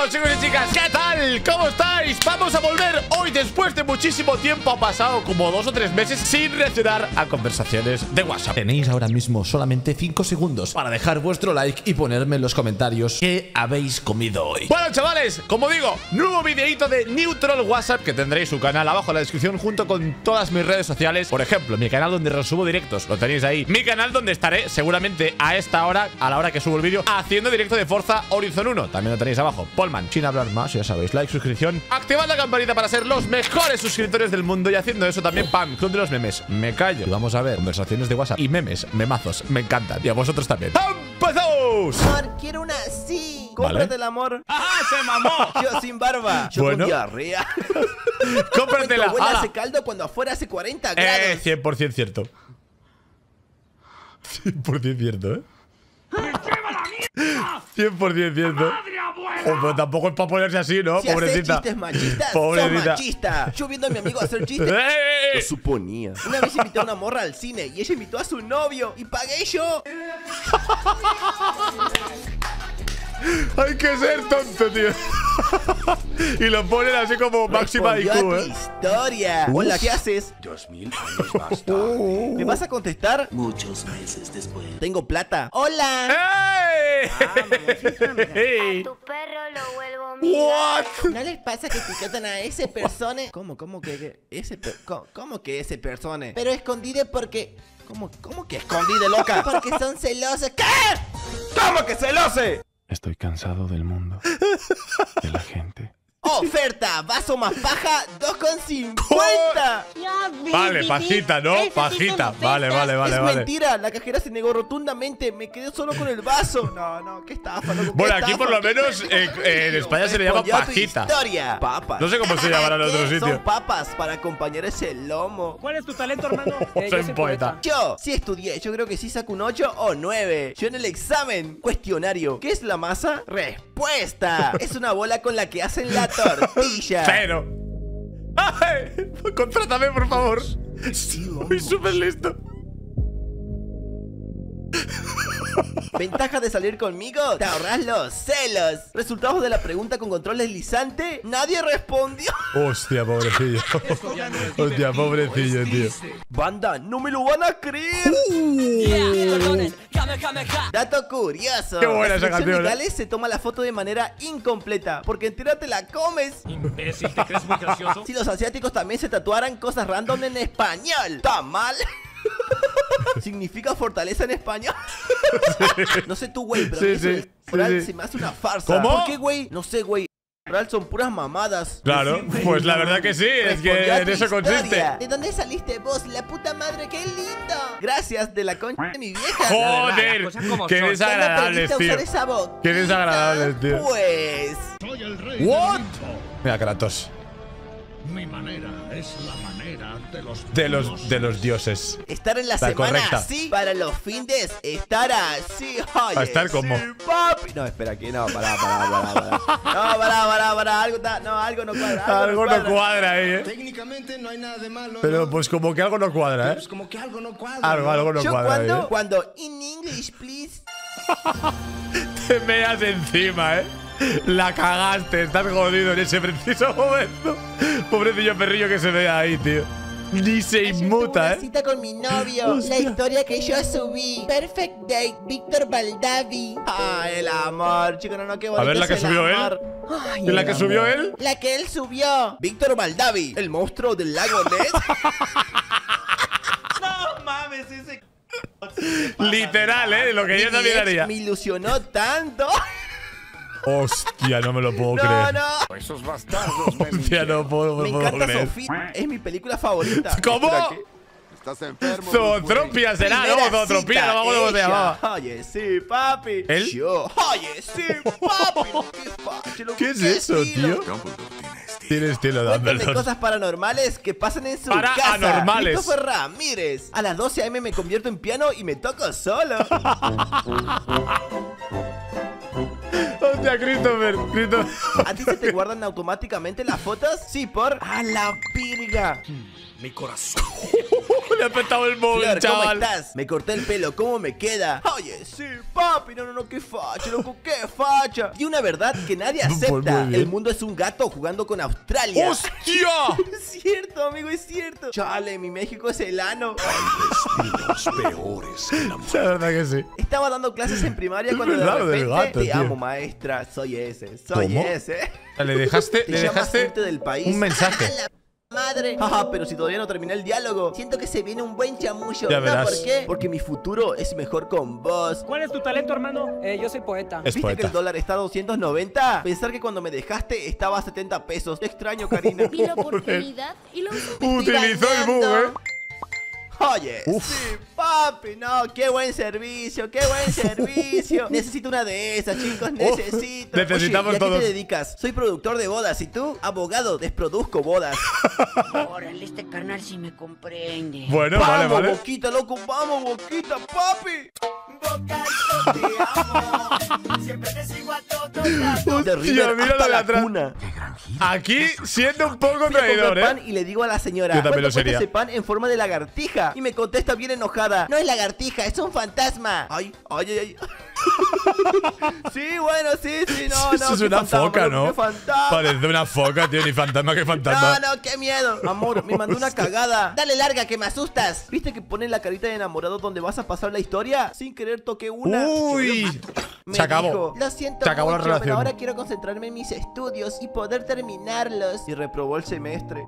Bienvenidos, chicos y chicas, ¿qué tal? ¿Cómo estáis? Vamos a volver hoy después de muchísimo tiempo. Ha pasado como 2 o 3 meses sin reaccionar a conversaciones de WhatsApp. Tenéis ahora mismo solamente 5 segundos para dejar vuestro like y ponerme en los comentarios qué habéis comido hoy. Bueno, chavales, como digo, nuevo videito de NeutroWhatsApp, que tendréis su canal abajo en la descripción junto con todas mis redes sociales. Por ejemplo, mi canal donde resubo directos, lo tenéis ahí. Mi canal donde estaré seguramente a esta hora, a la hora que subo el vídeo, haciendo directo de Forza Horizon 1. También lo tenéis abajo. Polman, sin hablar más, ya sabéis, like, suscripción, activad la campanita para ser los mejores suscriptores del mundo. Y haciendo eso también, pam, club de los memes. Me callo. Y vamos a ver conversaciones de WhatsApp y memes, memazos, me encantan. Y a vosotros también. ¡Empezamos! Amor, quiero una así. Cómprate, ¿vale? El amor. ¡Ajá, se mamó! Yo sin barba. Yo bueno, con diarrea. Cómpratela. Mi abuela hace caldo cuando afuera hace 40 grados. 100% cierto. 100% cierto, ¿eh? 100% cierto. Oh, pero tampoco es para ponerse así, ¿no? Si pobrecita. Haces chistes machistas, pobrecita. Sos machista. Yo viendo a mi amigo hacer chistes. Lo suponía. Una vez invité a una morra al cine y ella invitó a su novio y pagué yo. Hay que ser tonto, tío. Y lo ponen así como máxima IQ, historia. Hola, ¿qué haces? 2000 años más tarde. ¿Me vas a contestar? Muchos meses después. Tengo plata. ¡Hola! ¡Ey! ¡A tu perro lo vuelvo mía! ¿No les pasa que etiquetan a ese persone? ¿Cómo que ese persone? Pero escondide porque... ¿Cómo que escondide, loca? Porque son celosos. ¿Qué? ¿Cómo que celose? Estoy cansado del mundo, de la gente. Oferta, vaso más paja, 2,50. Vale, pajita, ¿no? Pajita. Vale, vale, vale. Es mentira, la cajera se negó rotundamente. Me quedé solo con el vaso. No, no, qué estafa. Bueno, aquí por lo menos en España se le llama pajita. Papas. No sé cómo se llamará en otro sitio. Son papas para acompañar ese lomo. ¿Cuál es tu talento, hermano? Soy poeta. Yo sí estudié, yo creo que sí saco un 8 o 9. Yo en el examen, cuestionario. ¿Qué es la masa? Respuesta. Es una bola con la que hacen la tortilla. Cero. ¡Ay! Contrátame, por favor. Soy súper listo. ¿Ventaja de salir conmigo? Te ahorras los celos. Resultados de la pregunta con control deslizante. Nadie respondió. Hostia, pobrecillo. Hostia, pobrecillo, tío. Banda, no me lo van a creer. Dato curioso. Qué buena esa canción. Se toma la foto de manera incompleta porque entera te la comes. Imbécil, ¿te crees muy gracioso? Si los asiáticos también se tatuaran cosas random en español. ¿Está mal? ¿Significa fortaleza en español? Sí. No sé tú, güey, pero sí. Se me hace una farsa. ¿Cómo? ¿Por qué, güey? No sé, güey. Son puras mamadas. Claro, pues la verdad que sí. Es que en eso consiste. ¿De dónde saliste vos? La puta madre, qué lindo. Gracias, de la concha de mi vieja. Joder, qué desagradables, tío. Qué desagradables, tío. Pues soy el rey. What? Mira, Kratos. Mi manera es la manera de los dioses. Estar en la semana correcta. Así para los findes, estar así. Oye, a estar como. Sí, papi. No, espera, aquí no, pará. No, pará. Algo no cuadra. Algo no cuadra ahí, ¿eh? Técnicamente no hay nada de malo. Pero pues como que algo no cuadra, ¿eh? Pues como que algo no cuadra. Algo no cuadra. Cuando in English, please. Te meas encima, ¿eh? La cagaste, estás jodido en ese preciso momento. Pobrecillo perrillo que se ve ahí, tío. Ni se inmuta, ¿eh? Una cita con mi novio. Hostia. La historia que yo subí. Perfect date, Víctor Baldavi. Ah, el amor, chico, no, qué bonito. A ver, la que subió él. Ay, ¿la que subió él? La que él subió. Víctor Baldavi, el monstruo del lago Ness. No mames, ese. Literal, ¿eh? Lo que yo también haría. Me ilusionó tanto. Hostia, no me lo puedo creer. No. Esos bastardos. Hostia, no puedo creer. Zootropia es mi película favorita. ¿Cómo? Estás enfermo. Zootropia será, ¿no? Zootropia, no vamos a llamar. Oye, sí, papi. ¿Él? Yo. Oye, sí, papi. ¿Qué es eso, tío? Tiene estilo de Anderson. Cosas paranormales que pasan en su casa. Para anormales. Christopher Ramírez. A las 12 a.m. me convierto en piano y me toco solo. Hostia, Christopher. ¿A ti se te guardan automáticamente las fotos? Sí, por... ¡A la virga! Mi corazón. Le ha petado el móvil, Flor, chaval. ¿Cómo estás? Me corté el pelo, ¿cómo me queda? Oye, sí, papi, no, qué facha, loco, qué facha. Y una verdad que nadie acepta. El mundo es un gato jugando con Australia. ¡Hostia! Es cierto, amigo, es cierto. Chale, mi México es el ano. Hay destinos peores que la muerte. La verdad que sí. Estaba dando clases en primaria cuando de repente gato, te amo, maestra, soy ese, soy ese. Le dejaste del país un mensaje. Madre. Ajá, pero si todavía no terminé el diálogo. Siento que se viene un buen chamullo. Ya verás. ¿Por qué? Porque mi futuro es mejor con vos. ¿Cuál es tu talento, hermano? Yo soy poeta. ¿Viste que el dólar está a 290? Pensar que cuando me dejaste estaba a 70 pesos. Te extraño, Karina. Vi la oportunidad y lo utilizó el bug, Oye, sí, papi, no, qué buen servicio, qué buen servicio. Necesito una de esas, chicos, necesito. Necesitamos todos. ¿A qué te dedicas? Soy productor de bodas, ¿y tú? Abogado, desproduzco bodas. Órale, este carnal sí me comprende. Bueno, vamos, vale. Vamos, Boquita, loco, vamos, Boquita, papi. Boca, yo te amo. Siempre te sigo a todo. Hostia, míralo de atrás. Aquí, siendo un poco traidor, pan y le digo a la señora, yo también lo sería. Ese pan en forma de lagartija. Y me contesta bien enojada: no es lagartija, es un fantasma. Ay, ay, ay. Sí, bueno, sí, no, eso es una fantasma, foca, ¿no? Parece una foca, tío, ni fantasma, que fantasma. No, qué miedo. Amor, me mandó una cagada. Dale larga, que me asustas. ¿Viste que pones la carita de enamorado donde vas a pasar la historia? Sin querer toqué una. Uy, se acabó. Lo siento, se acabó mucho, la relación. Pero ahora quiero concentrarme en mis estudios y poder terminarlos. Y reprobó el semestre.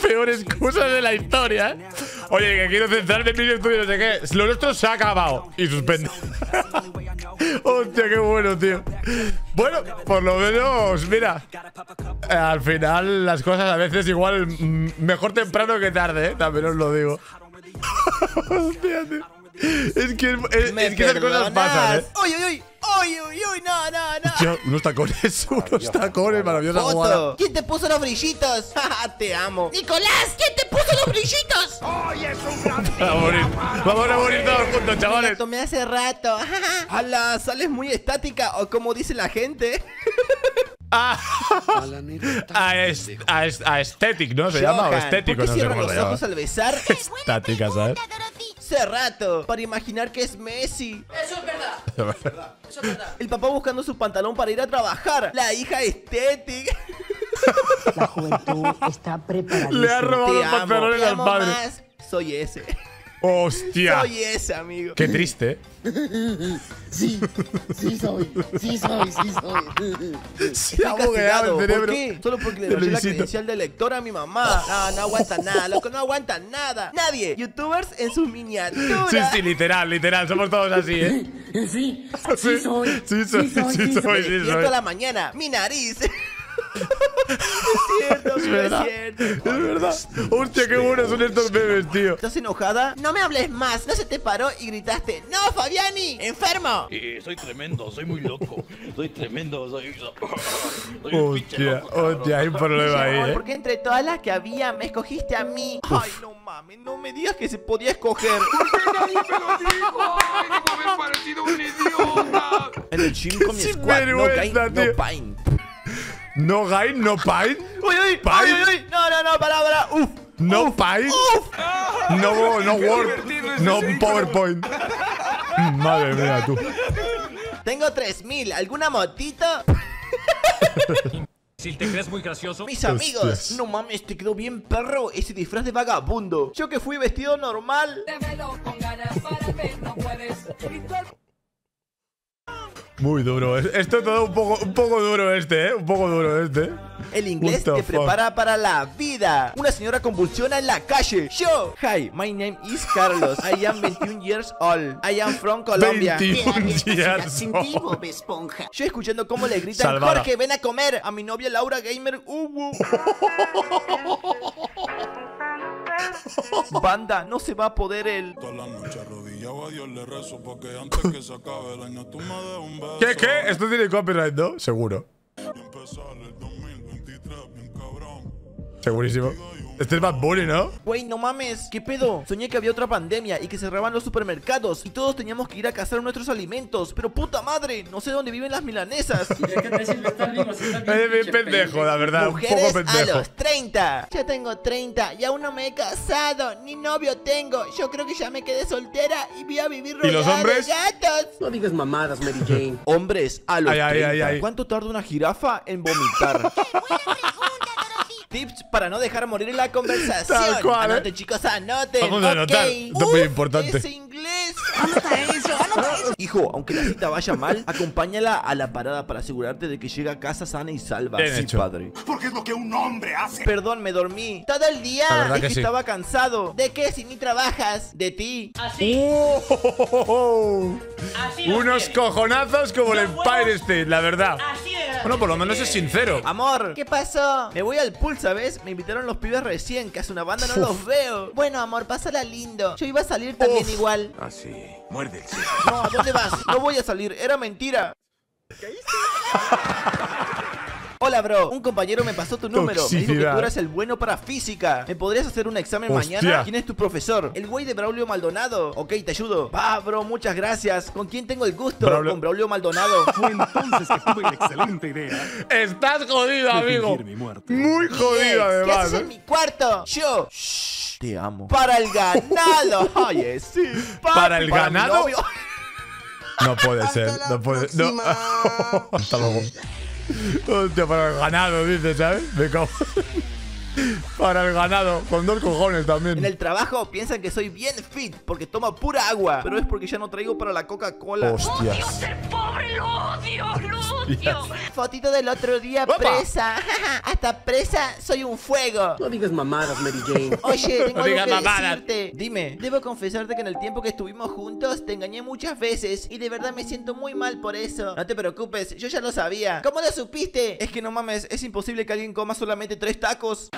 Peor excusa de la historia, ¿eh? Oye, que quiero centrarme en mis estudios, no sé qué. Lo nuestro se ha acabado. Y suspende. Hostia, qué bueno, tío. Bueno, por lo menos, mira, al final las cosas a veces igual mejor temprano que tarde, ¿eh? También os lo digo. Hostia, tío. Es que esas cosas pasan, ¿eh? ¡Uy, uy, uy! ¡Uy, no! Yo, unos tacones, maravillosa jugada. ¿Quién te puso los brillitos? ¡Te amo! ¡Nicolás! ¿Quién te puso los brillitos? ¡Hoy es un gran día! Vamos a morir todos juntos, chavales. Me la tomé hace rato. ¡Hala! Sales muy estática, o como dice la gente. Aesthetic, ¿no? Se llama, o estético, no sé cómo se llama. Al besar. Estática, ¿sabes? Hace rato, para imaginar que es Messi. Eso es verdad. Eso es verdad. El papá buscando su pantalón para ir a trabajar. La hija estética. La juventud está preparada. Le ha robado los pantalones al padre. Más. Soy ese. Hostia. Soy ese, amigo. Qué triste. Sí soy. Se ha bugueado el cerebro. ¿Por qué? Solo porque le doy la credencial de lector a mi mamá. No aguanta nada, loco, no aguanta nada. Nadie. Youtubers en sus miniaturas. Sí, literal. Somos todos así, ¿eh? Sí soy. Despierto a la mañana. Mi nariz. Es cierto, es verdad. Hostia, qué buenos son estos bebés, tío. ¿Estás enojada? No me hables más. No se te paró y gritaste: ¡No, Fabiani! ¡Enfermo! Soy tremendo, soy muy loco. Soy hostia, hostia, hay un problema ahí, ¿eh? Porque entre todas las que había, me escogiste a mí. Uf. Ay, no mames, no me digas que se podía escoger. ¿Por qué nadie me lo dijo? Ay, no me haber parecido un idiota. En el gym con mi squad, no pain. Uy. No, para. Uf. No pain. No word. No PowerPoint. Madre mía, tú. Tengo 3000. ¿Alguna motito? Si te crees muy gracioso. Mis amigos, no mames, te quedó bien perro ese disfraz de vagabundo. Yo que fui vestido normal. Te velo con ganas para ver, no puedes. Muy duro. Esto todo un poco duro este, ¿eh? El inglés te prepara para la vida. Una señora convulsiona en la calle. Yo. Hi, my name is Carlos. I am 21 years old. I am from Colombia. 21 years old. Yo escuchando cómo le gritan: Salvada. Jorge, ven a comer. A mi novia Laura Gamer. Banda, no se va a poder el. Toda la noche arrodillado a Dios le rezo porque antes que se acabe el año tú me des un beso. ¿Qué? Esto tiene copyright, ¿no? Seguro. Segurísimo. Este es Bad Bunny, ¿no? Güey, no mames, ¿qué pedo? Soñé que había otra pandemia y que cerraban los supermercados y todos teníamos que ir a cazar nuestros alimentos. Pero puta madre, no sé dónde viven las milanesas. Es bien pendejo, la verdad. Mujeres un poco pendejo. A los 30. Ya tengo 30 y aún no me he casado. Ni novio tengo. Yo creo que ya me quedé soltera y voy a vivir rodeada de gatos. No digas mamadas, Mary Jane. Hombres a los 30. ¿Cuánto tarda una jirafa en vomitar? Tips para no dejar morir la conversación. Tal cual, anoten, chicos, anoten. Vamos a anotar. Esto es muy importante. Es inglés. Anota eso, anota eso. Hijo, aunque la cita vaya mal, acompáñala a la parada para asegurarte de que llega a casa sana y salva. Bien sí, hecho. Padre. Porque es lo que un hombre hace. Perdón, me dormí todo el día. Es que sí. Estaba cansado. ¿De qué si ni trabajas? De ti. Así. Así unos quiere. Cojonazos como no el Empire State, la verdad. Así es. Bueno, por lo menos es sincero. Amor, ¿qué pasó? Me voy al pool, ¿sabes? Me invitaron los pibes recién, que hace una banda no los veo. Bueno, amor, pásala lindo. Yo iba a salir también igual. Ah, sí. Muerde el cielo. No, ¿a dónde vas? No voy a salir, era mentira. ¿Qué hice? Hola, bro. Un compañero me pasó tu número. Toxicidad. Me dijo que tú eras el bueno para física. ¿Me podrías hacer un examen mañana? ¿Quién es tu profesor? El güey de Braulio Maldonado. Ok, te ayudo. Va, bro. Muchas gracias. ¿Con quién tengo el gusto? Con Braulio Maldonado. Fue entonces que tuve una excelente idea. Estás jodido, amigo. Muy jodido, además. ¿Qué haces en mi cuarto? Yo. Shh, te amo. Para el ganado. Oye, sí. Para el ganado. No puede ser. No puede ser. No. Hasta luego. Hostia, para el ganado, dice, ¿sabes? Me cago. Para el ganado, con dos cojones también. En el trabajo piensan que soy bien fit porque tomo pura agua, pero es porque ya no traigo para la Coca-Cola. ¡Odio ser pobre! ¡Lo odio! ¡Lo odio! Fotito del otro día, ¡opa! Presa. Hasta presa soy un fuego. No digas mamadas, Mary Jane. Oye, tengo algo que decirte. Dime. Debo confesarte que en el tiempo que estuvimos juntos te engañé muchas veces y de verdad me siento muy mal por eso. No te preocupes, yo ya lo sabía. ¿Cómo lo supiste? Es que no mames, es imposible que alguien coma solamente 3 tacos.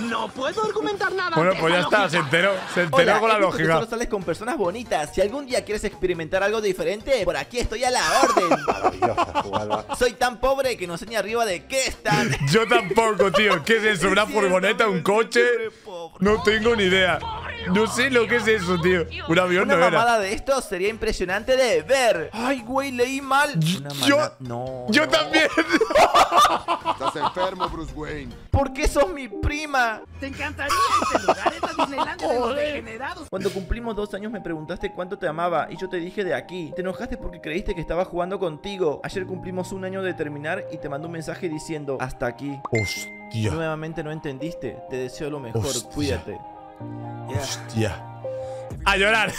No puedo argumentar nada. Bueno, pues ya está, se enteró. Hola, con la lógica. Que solo sales con personas bonitas. Si algún día quieres experimentar algo diferente, por aquí estoy a la orden. Maravillosa jugada. Soy tan pobre que no sé ni arriba de qué están. Yo tampoco, tío. ¿Qué es eso? ¿Una furgoneta? ¿Un coche? No tengo ni idea. No sé lo que es eso, tío. Un avión no era. Una mamada de esto sería impresionante de ver. Ay, güey, leí mal. Yo también. Estás enfermo, Bruce Wayne. ¿Por qué sos mi prima? Te encantaría este lugar, esta Disneylandia de los degenerados. Cuando cumplimos 2 años me preguntaste cuánto te amaba y yo te dije de aquí. Te enojaste porque creíste que estaba jugando contigo. Ayer cumplimos 1 año de terminar y te mandó un mensaje diciendo hasta aquí. Hostia. Nuevamente no entendiste. Te deseo lo mejor. Hostia. Cuídate. Hostia. A llorar.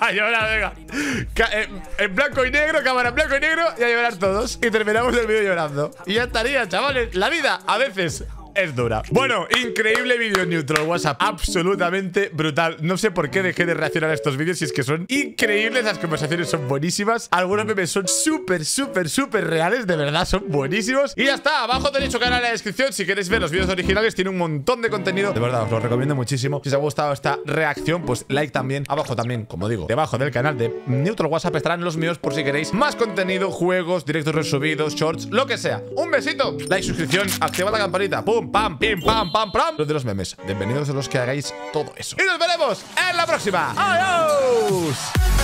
A llorar, venga. En blanco y negro, cámara en blanco y negro. Y a llorar todos. Y terminamos el vídeo llorando. Y ya estaría, chavales. La vida a veces es dura. Bueno, increíble vídeo en NeutroWhatsApp. Absolutamente brutal. No sé por qué dejé de reaccionar a estos vídeos. Si es que son increíbles. Las conversaciones son buenísimas. Algunos memes son súper, súper, súper reales. De verdad, son buenísimos. Y ya está. Abajo tenéis su canal en la descripción. Si queréis ver los vídeos originales, tiene un montón de contenido. De verdad, os lo recomiendo muchísimo. Si os ha gustado esta reacción, pues like también. Abajo también, como digo, debajo del canal de NeutroWhatsApp estarán los míos por si queréis más contenido, juegos, directos resubidos, shorts, lo que sea. Un besito. Like, suscripción, activa la campanita. ¡Pum! Pam, pim, pam, pam, pam. Los de los memes. Bienvenidos a los que hagáis todo eso. Y nos veremos en la próxima. ¡Adiós!